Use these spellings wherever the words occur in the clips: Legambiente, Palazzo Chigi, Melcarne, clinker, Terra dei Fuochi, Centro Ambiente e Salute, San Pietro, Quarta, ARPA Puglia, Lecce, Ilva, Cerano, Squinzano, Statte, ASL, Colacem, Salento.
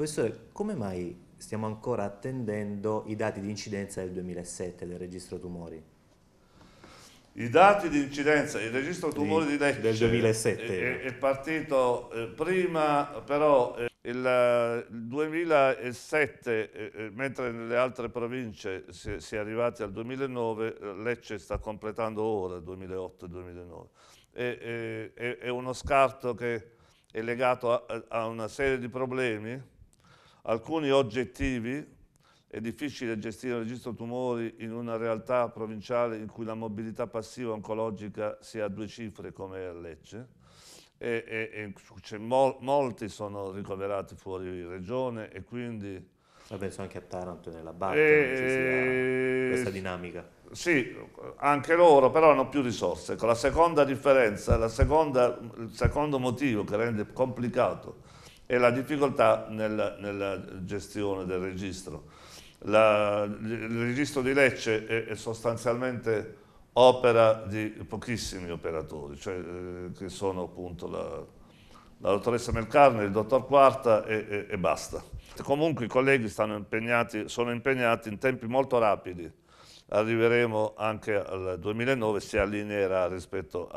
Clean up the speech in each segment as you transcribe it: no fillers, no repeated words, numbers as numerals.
Professore, come mai stiamo ancora attendendo i dati di incidenza del 2007 del registro tumori? I dati di incidenza, il registro tumori di Lecce del 2007 è partito prima, però il 2007, mentre nelle altre province si è arrivati al 2009, Lecce sta completando ora il 2008-2009. È uno scarto che è legato a una serie di problemi, alcuni oggettivi. È difficile gestire il registro tumori in una realtà provinciale in cui la mobilità passiva oncologica sia a 2 cifre come a Lecce, molti sono ricoverati fuori regione e quindi... Ma penso anche a Taranto e nella Barca questa dinamica. Sì, anche loro però hanno più risorse. Con la seconda differenza, il secondo motivo che rende complicato è la difficoltà nella gestione del registro. Il registro di Lecce è sostanzialmente opera di pochissimi operatori, che sono appunto la dottoressa Melcarne, il dottor Quarta e basta. Comunque i colleghi sono impegnati in tempi molto rapidi. Arriveremo anche al 2009, si allineerà rispetto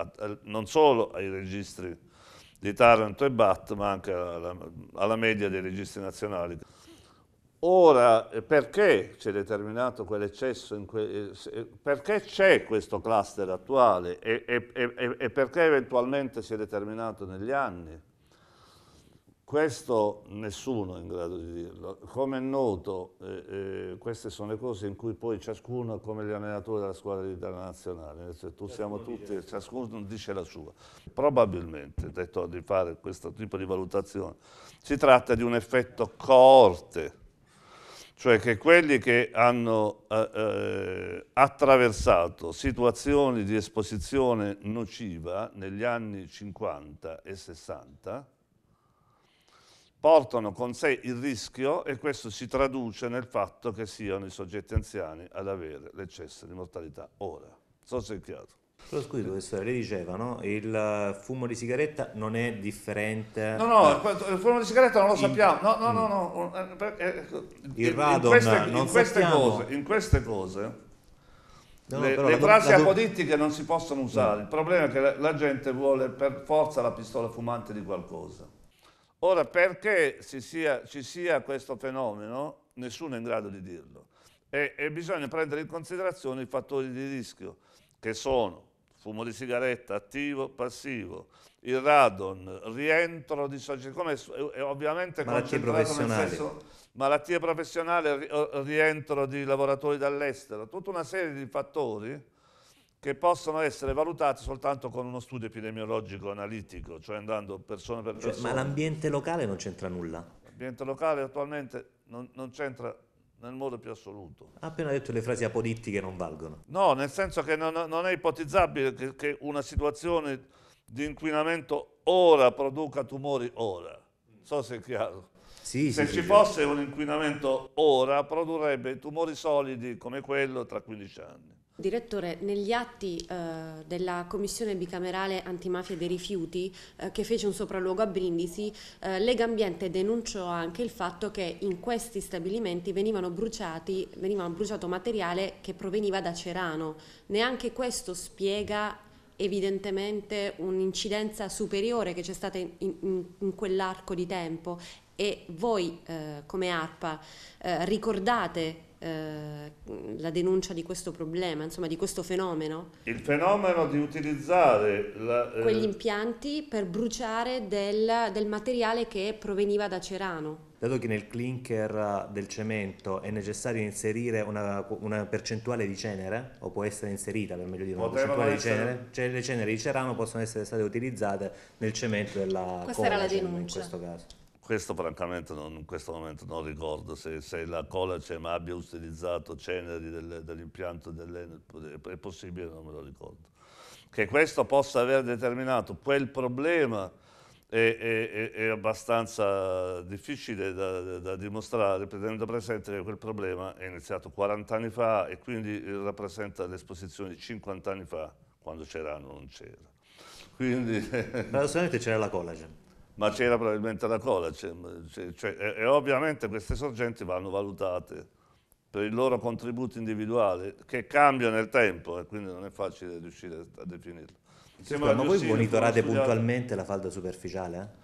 non solo ai registri di Taranto e BAT, ma anche alla media dei registri nazionali. Ora, perché c'è determinato quell'eccesso? Perché c'è questo cluster attuale e perché eventualmente si è determinato negli anni? Questo nessuno è in grado di dirlo. Come è noto, queste sono le cose in cui poi ciascuno, come gli allenatori della squadra di Italia nazionale, ciascuno dice la sua. Probabilmente, detto di fare questo tipo di valutazione, si tratta di un effetto coorte. Cioè che quelli che hanno attraversato situazioni di esposizione nociva negli anni 50 e 60 portano con sé il rischio e questo si traduce nel fatto che siano i soggetti anziani ad avere l'eccesso di mortalità ora. Non so se è chiaro. Però scusi professore, lei diceva, no? Il fumo di sigaretta non è differente... No, il fumo di sigaretta non lo sappiamo. Il radon non sappiamo. In queste cose le frasi apodittiche non si possono usare. Il problema è che la gente vuole per forza la pistola fumante di qualcosa. Ora, perché ci sia questo fenomeno, nessuno è in grado di dirlo. E bisogna prendere in considerazione i fattori di rischio, che sono fumo di sigaretta attivo, passivo, il radon, rientro di società, come è ovviamente concentrato nel senso malattie professionali, rientro di lavoratori dall'estero, tutta una serie di fattori che possono essere valutati soltanto con uno studio epidemiologico analitico, cioè andando persona per persona. Ma l'ambiente locale non c'entra nulla? L'ambiente locale attualmente non c'entra nel modo più assoluto. Ha appena detto che le frasi apodittiche non valgono. No, nel senso che non è ipotizzabile che una situazione di inquinamento ora produca tumori ora. Non so se è chiaro. Se ci fosse un inquinamento ora, produrrebbe tumori solidi come quello tra 15 anni. Direttore, negli atti della Commissione bicamerale antimafia dei rifiuti che fece un sopralluogo a Brindisi, Legambiente denunciò anche il fatto che in questi stabilimenti veniva bruciato materiale che proveniva da Cerano. Neanche questo spiega evidentemente un'incidenza superiore che c'è stata in quell'arco di tempo e voi come ARPA ricordate la denuncia di questo problema, insomma di questo fenomeno? Il fenomeno di utilizzare quegli impianti per bruciare del materiale che proveniva da Cerano. Dato che nel clinker del cemento è necessario inserire una percentuale di cenere, o può essere inserita per meglio dire una percentuale di cenere, cioè le ceneri di Cerano possono essere state utilizzate nel cemento della Questa era la denuncia. In questo caso. Questo francamente in questo momento non ricordo se la Colacem abbia utilizzato ceneri dell'impianto dell'Enel, è possibile, non me lo ricordo. Che questo possa aver determinato quel problema è abbastanza difficile da dimostrare, tenendo presente che quel problema è iniziato 40 anni fa e quindi rappresenta l'esposizione di 50 anni fa, quando Cerano non c'era. Quindi... Ma assolutamente c'era la Colacem. ma c'era probabilmente la cola, e ovviamente queste sorgenti vanno valutate per il loro contributo individuale, che cambia nel tempo, e quindi non è facile riuscire a definirlo. Scusa, ma voi monitorate puntualmente la falda superficiale?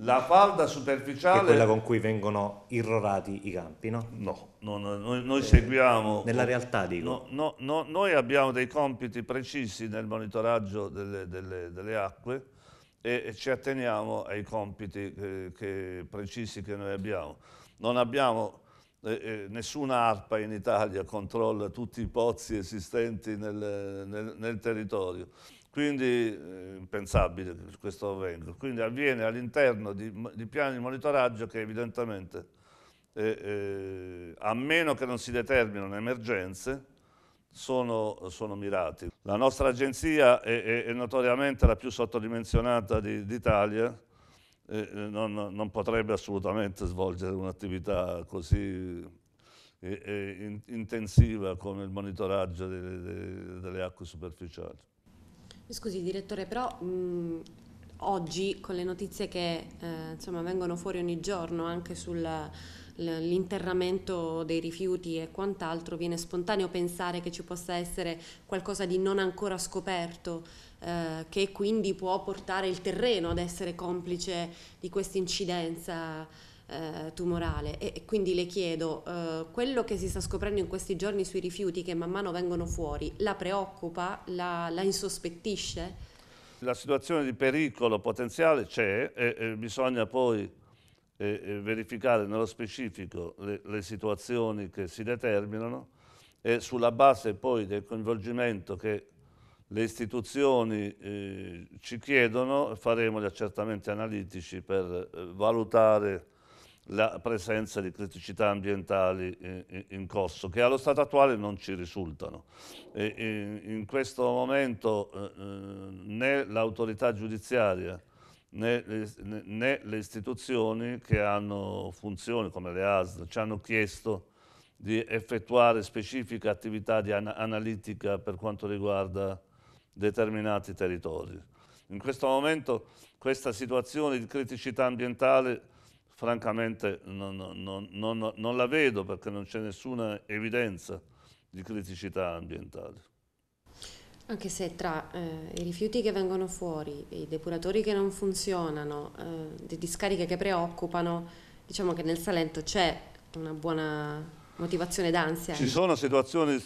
La falda superficiale è quella con cui vengono irrorati i campi, no? No, no, no, noi seguiamo... Nella realtà, dico. No, no, no, noi abbiamo dei compiti precisi nel monitoraggio delle acque e ci atteniamo ai compiti precisi che noi abbiamo. Non abbiamo... nessuna ARPA in Italia controlla tutti i pozzi esistenti nel territorio. Quindi è impensabile che questo avvenga. Quindi avviene all'interno di piani di monitoraggio che evidentemente, a meno che non si determinino emergenze, sono mirati. La nostra agenzia è notoriamente la più sottodimensionata d'Italia. Non potrebbe assolutamente svolgere un'attività così intensiva come il monitoraggio delle acque superficiali. Scusi direttore, però oggi con le notizie che insomma, vengono fuori ogni giorno anche sull'interramento dei rifiuti e quant'altro, viene spontaneo pensare che ci possa essere qualcosa di non ancora scoperto, che quindi può portare il terreno ad essere complice di questa incidenza tumorale, e quindi le chiedo, quello che si sta scoprendo in questi giorni sui rifiuti che man mano vengono fuori, la preoccupa, la insospettisce? La situazione di pericolo potenziale c'è, e bisogna poi verificare nello specifico le situazioni che si determinano, e sulla base poi del coinvolgimento che le istituzioni ci chiedono, faremo gli accertamenti analitici per valutare la presenza di criticità ambientali in corso, che allo stato attuale non ci risultano. In questo momento né l'autorità giudiziaria né le istituzioni che hanno funzioni come le ASL ci hanno chiesto di effettuare specifica attività di analitica per quanto riguarda determinati territori. In questo momento questa situazione di criticità ambientale francamente non la vedo, perché non c'è nessuna evidenza di criticità ambientale. Anche se tra i rifiuti che vengono fuori, i depuratori che non funzionano, le discariche che preoccupano, diciamo che nel Salento c'è una buona... motivazione d'ansia. Ci sono situazioni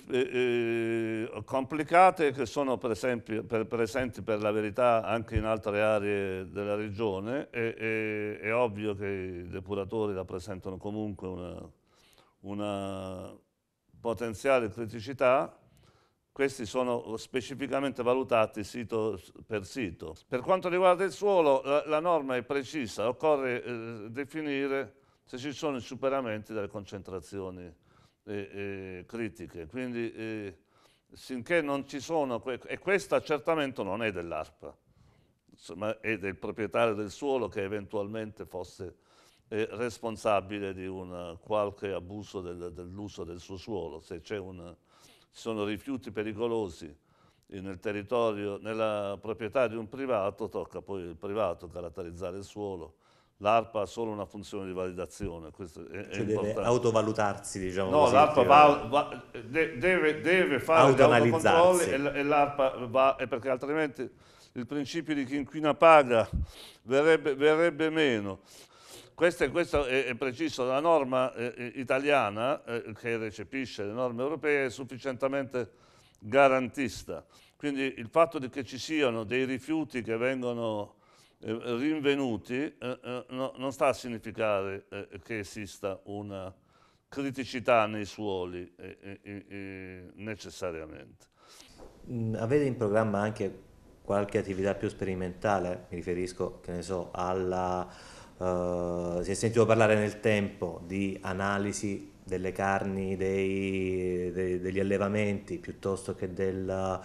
complicate che sono per esempio, presenti per la verità anche in altre aree della regione, e è ovvio che i depuratori rappresentano comunque una potenziale criticità. Questi sono specificamente valutati sito per sito. Per quanto riguarda il suolo, la norma è precisa, occorre definire se ci sono i superamenti delle concentrazioni critiche. Quindi sinché non ci sono, e questo accertamento non è dell'ARPA, ma è del proprietario del suolo che eventualmente fosse responsabile di qualche abuso dell'uso del suo suolo. Se ci sono rifiuti pericolosi nel territorio, nella proprietà di un privato, tocca poi il privato caratterizzare il suolo. L'ARPA ha solo una funzione di validazione, questo è cioè importante. Deve autovalutarsi, diciamo. No, l'ARPA deve fare gli autocontrolli, e l'ARPA va, perché altrimenti il principio di chi inquina paga verrebbe meno. Questo è preciso dalla norma italiana, che recepisce le norme europee, è sufficientemente garantista. Quindi il fatto che ci siano dei rifiuti che vengono rinvenuti non sta a significare che esista una criticità nei suoli necessariamente. Avete in programma anche qualche attività più sperimentale? Mi riferisco, che ne so, si è sentito parlare nel tempo di analisi delle carni degli allevamenti, piuttosto che della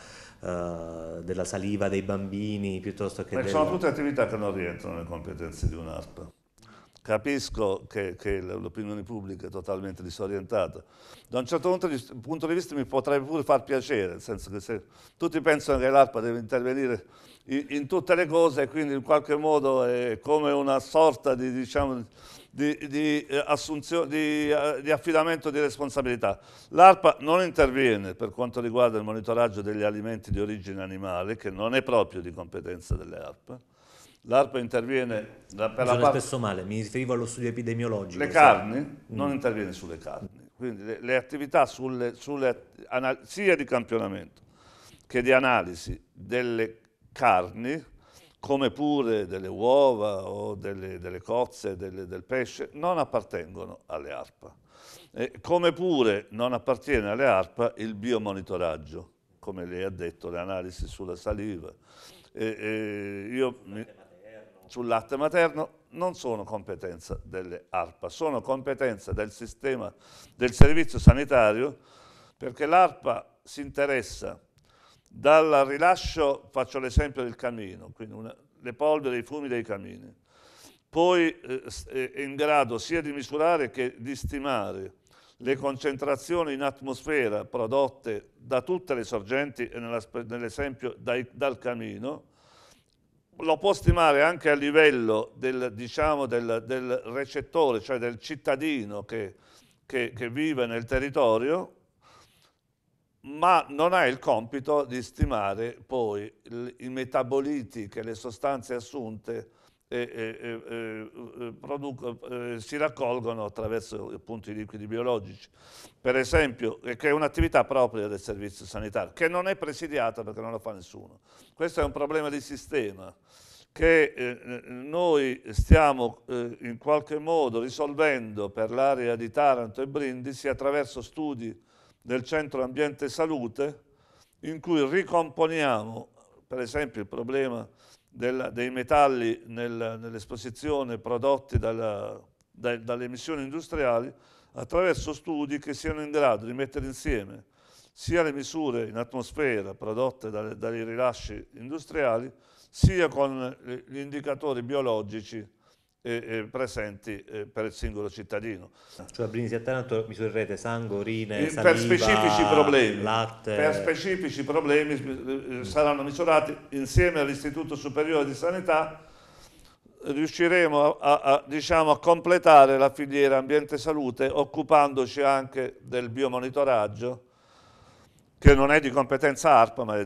saliva dei bambini, piuttosto che... Sono tutte attività che non rientrano nelle competenze di un'ARPA. Capisco che l'opinione pubblica è totalmente disorientata. Da un certo punto di vista mi potrebbe pure far piacere, nel senso che se tutti pensano che l'ARPA deve intervenire in tutte le cose e quindi in qualche modo è come una sorta di, diciamo, di affidamento di responsabilità. L'ARPA non interviene per quanto riguarda il monitoraggio degli alimenti di origine animale, che non è proprio di competenza delle ARPA. L'ARPA interviene per la parte... spesso male, mi riferivo allo studio epidemiologico. Le carni, non interviene sulle carni, quindi le attività sia di campionamento che di analisi delle carni, come pure delle uova o delle cozze, del pesce, non appartengono alle ARPA. Come pure non appartiene alle ARPA il biomonitoraggio, come lei ha detto, le analisi sulla saliva. Sul latte materno non sono competenza delle ARPA, sono competenza del sistema del servizio sanitario, perché l'ARPA si interessa dal rilascio, faccio l'esempio del camino, quindi le polveri, i fumi dei camini, poi è in grado sia di misurare che di stimare le concentrazioni in atmosfera prodotte da tutte le sorgenti e nell'esempio dal camino. Lo può stimare anche a livello del recettore, cioè del cittadino che vive nel territorio, ma non ha il compito di stimare poi i metaboliti che le sostanze assunte si raccolgono attraverso appunto, i liquidi biologici, per esempio, che è un'attività propria del servizio sanitario, che non è presidiata perché non lo fa nessuno. Questo è un problema di sistema che noi stiamo in qualche modo risolvendo per l'area di Taranto e Brindisi attraverso studi del Centro Ambiente e Salute, in cui ricomponiamo per esempio il problema dei metalli nell'esposizione prodotti dalle emissioni industriali attraverso studi che siano in grado di mettere insieme sia le misure in atmosfera prodotte dai rilasci industriali sia con gli indicatori biologici presenti per il singolo cittadino. Cioè a Brindisi e a Taranto misurerete sangue, urine, saliva, per specifici problemi, latte. Per specifici problemi saranno misurati insieme all'Istituto Superiore di Sanità. Riusciremo a completare la filiera ambiente salute occupandoci anche del biomonitoraggio, che non è di competenza ARPA ma è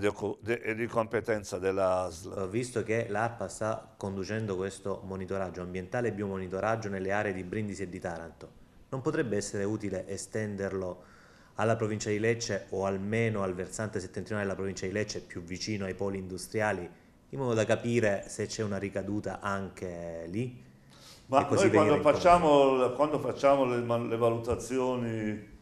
di competenza della ASL. Ho visto che l'ARPA sta conducendo questo monitoraggio ambientale e biomonitoraggio nelle aree di Brindisi e di Taranto. Non potrebbe essere utile estenderlo alla provincia di Lecce o almeno al versante settentrionale della provincia di Lecce, più vicino ai poli industriali, in modo da capire se c'è una ricaduta anche lì? Ma noi quando facciamo le valutazioni...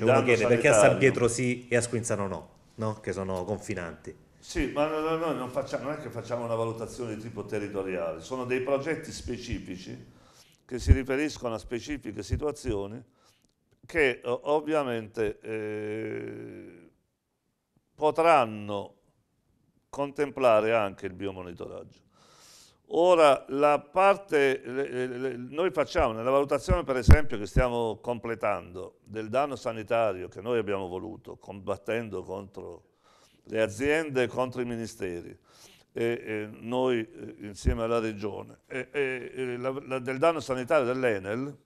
uno chiede perché a San Pietro sì e a Squinzano no? Che sono confinanti. Sì, ma noi non è che facciamo una valutazione di tipo territoriale, sono dei progetti specifici che si riferiscono a specifiche situazioni che ovviamente potranno contemplare anche il biomonitoraggio. Ora, la parte, noi facciamo nella valutazione per esempio che stiamo completando del danno sanitario che noi abbiamo voluto, combattendo contro le aziende e contro i ministeri, noi insieme alla regione, del danno sanitario dell'Enel,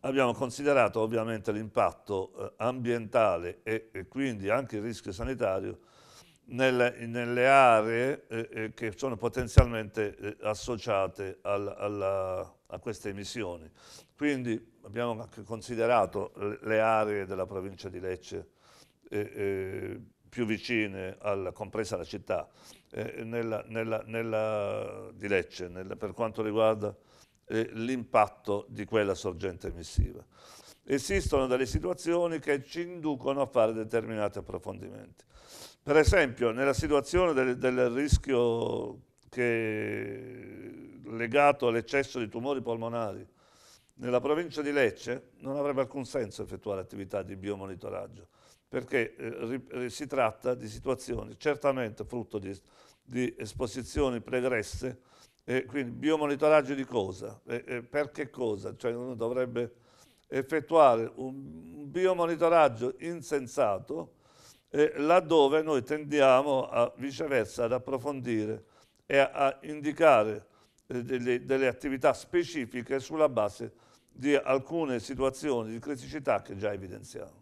abbiamo considerato ovviamente l'impatto ambientale e quindi anche il rischio sanitario nelle aree che sono potenzialmente associate a queste emissioni. Quindi abbiamo anche considerato le aree della provincia di Lecce più vicine, compresa la città di Lecce, per quanto riguarda l'impatto di quella sorgente emissiva. Esistono delle situazioni che ci inducono a fare determinati approfondimenti. Per esempio, nella situazione del rischio legato all'eccesso di tumori polmonari, nella provincia di Lecce non avrebbe alcun senso effettuare attività di biomonitoraggio, perché si tratta di situazioni certamente frutto di esposizioni pregresse Quindi biomonitoraggio di cosa? Per che cosa? Cioè uno dovrebbe effettuare un biomonitoraggio insensato laddove noi tendiamo a, viceversa ad approfondire e a indicare delle attività specifiche sulla base di alcune situazioni di criticità che già evidenziamo.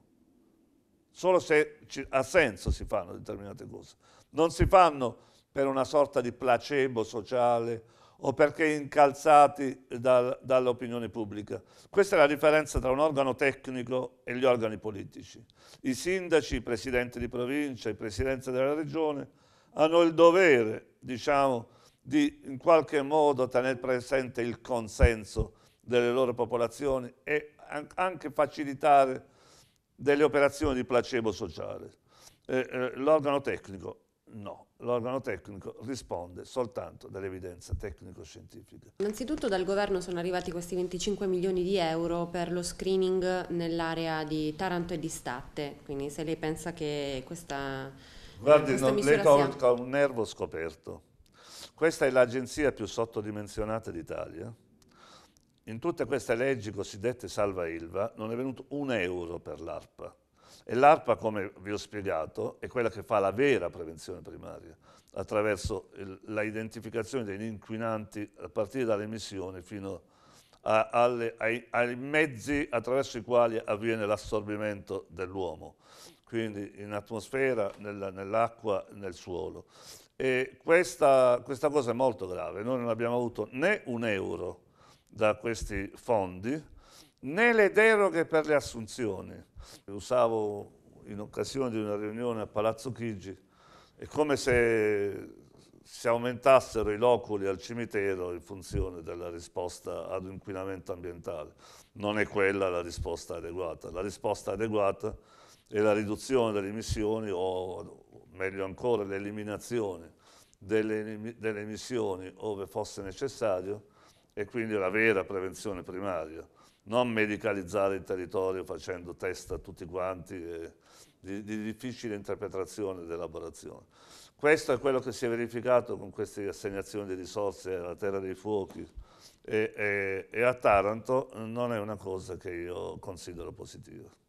Solo se ha senso si fanno determinate cose. Non si fanno per una sorta di placebo sociale o perché incalzati dall'opinione pubblica. Questa è la differenza tra un organo tecnico e gli organi politici. I sindaci, i presidenti di provincia, i presidenti della regione hanno il dovere, diciamo, di in qualche modo tenere presente il consenso delle loro popolazioni e anche facilitare delle operazioni di placebo sociale. L'organo tecnico no. L'organo tecnico risponde soltanto dell'evidenza tecnico-scientifica. Innanzitutto dal governo sono arrivati questi 25 milioni di euro per lo screening nell'area di Taranto e di Statte, quindi se lei pensa che questa, questa misura sia... Guardi, lei tocca un nervo scoperto. Questa è l'agenzia più sottodimensionata d'Italia. In tutte queste leggi cosiddette salva Ilva non è venuto un euro per l'ARPA. E l'ARPA, come vi ho spiegato, è quella che fa la vera prevenzione primaria, attraverso l'identificazione degli inquinanti a partire dall'emissione fino ai mezzi attraverso i quali avviene l'assorbimento dell'uomo, quindi in atmosfera, nell'acqua, nel suolo. E questa cosa è molto grave, noi non abbiamo avuto né un euro da questi fondi, né le deroghe per le assunzioni. Usavo in occasione di una riunione a Palazzo Chigi, è come se si aumentassero i loculi al cimitero in funzione della risposta ad inquinamento ambientale. Non è quella la risposta adeguata. La risposta adeguata è la riduzione delle emissioni o, meglio ancora, l'eliminazione delle emissioni ove fosse necessario e quindi la vera prevenzione primaria. Non medicalizzare il territorio facendo test a tutti quanti, di difficile interpretazione ed elaborazione. Questo è quello che si è verificato con queste assegnazioni di risorse alla Terra dei Fuochi e a Taranto. Non è una cosa che io considero positiva.